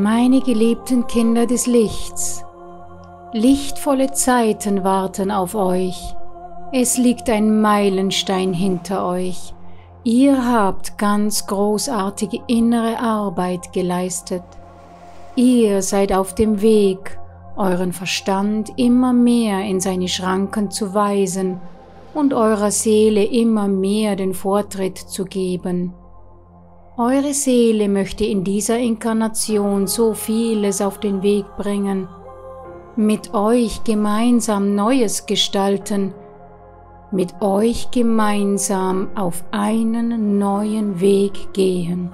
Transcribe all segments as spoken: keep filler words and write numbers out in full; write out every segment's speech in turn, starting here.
Meine geliebten Kinder des Lichts, lichtvolle Zeiten warten auf euch. Es liegt ein Meilenstein hinter euch. Ihr habt ganz großartige innere Arbeit geleistet. Ihr seid auf dem Weg, euren Verstand immer mehr in seine Schranken zu weisen und eurer Seele immer mehr den Vortritt zu geben. Eure Seele möchte in dieser Inkarnation so vieles auf den Weg bringen, mit euch gemeinsam Neues gestalten, mit euch gemeinsam auf einen neuen Weg gehen.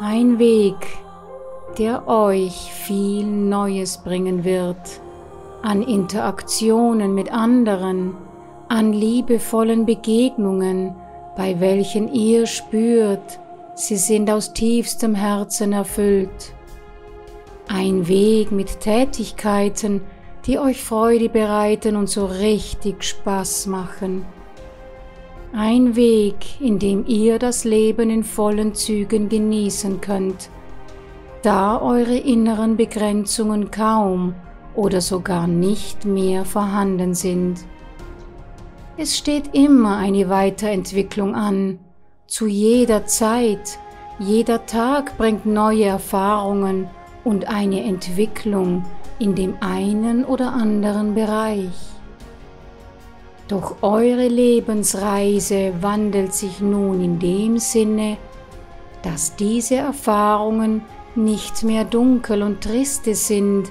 Ein Weg, der euch viel Neues bringen wird, an Interaktionen mit anderen, an liebevollen Begegnungen, bei welchen ihr spürt, sie sind aus tiefstem Herzen erfüllt. Ein Weg mit Tätigkeiten, die euch Freude bereiten und so richtig Spaß machen. Ein Weg, in dem ihr das Leben in vollen Zügen genießen könnt, da eure inneren Begrenzungen kaum oder sogar nicht mehr vorhanden sind. Es steht immer eine Weiterentwicklung an. Zu jeder Zeit, jeder Tag bringt neue Erfahrungen und eine Entwicklung in dem einen oder anderen Bereich. Doch eure Lebensreise wandelt sich nun in dem Sinne, dass diese Erfahrungen nicht mehr dunkel und triste sind,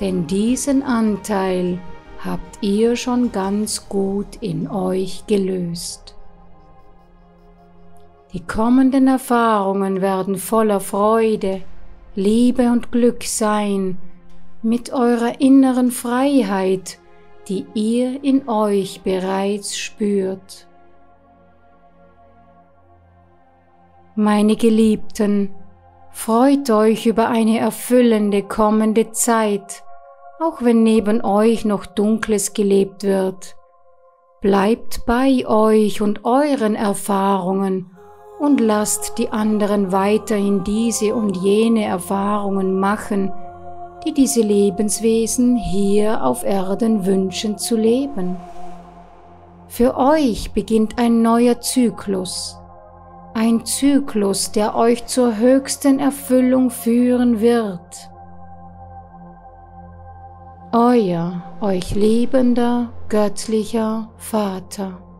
denn diesen Anteil habt ihr schon ganz gut in euch gelöst. Die kommenden Erfahrungen werden voller Freude, Liebe und Glück sein, mit eurer inneren Freiheit, die ihr in euch bereits spürt. Meine Geliebten, freut euch über eine erfüllende kommende Zeit, auch wenn neben euch noch Dunkles gelebt wird. Bleibt bei euch und euren Erfahrungen und lasst die anderen weiterhin diese und jene Erfahrungen machen, die diese Lebenswesen hier auf Erden wünschen zu leben. Für euch beginnt ein neuer Zyklus, ein Zyklus, der euch zur höchsten Erfüllung führen wird. Euer, euch liebender, göttlicher Vater.